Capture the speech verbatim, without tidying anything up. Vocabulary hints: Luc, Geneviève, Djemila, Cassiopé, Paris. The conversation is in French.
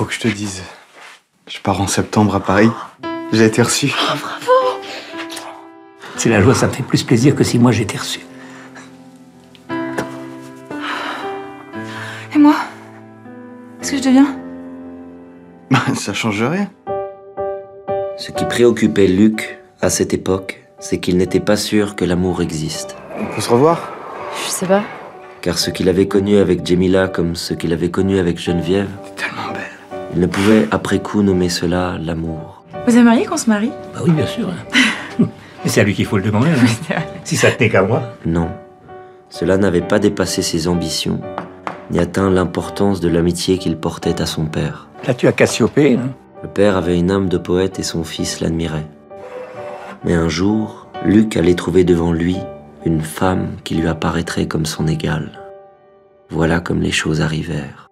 faut que je te dise. Je pars en septembre à Paris. J'ai été reçu. Oh, bravo! C'est la joie, ça me fait plus plaisir que si moi j'étais reçu. Et moi? Qu'est-ce que je deviens? Ça change rien. Ce qui préoccupait Luc à cette époque, c'est qu'il n'était pas sûr que l'amour existe. On peut se revoir? Je sais pas. Car ce qu'il avait connu avec Djemila comme ce qu'il avait connu avec Geneviève... C'est tellement belle. Il ne pouvait après coup nommer cela l'amour. Vous aimeriez qu'on se marie? Bah oui, bien sûr. Hein. Mais c'est à lui qu'il faut le demander. Hein. Si ça tenait qu'à moi. Non. Cela n'avait pas dépassé ses ambitions, ni atteint l'importance de l'amitié qu'il portait à son père. Là, tu as Cassiopé, hein. Le père avait une âme de poète et son fils l'admirait. Mais un jour, Luc allait trouver devant lui une femme qui lui apparaîtrait comme son égale. Voilà comme les choses arrivèrent.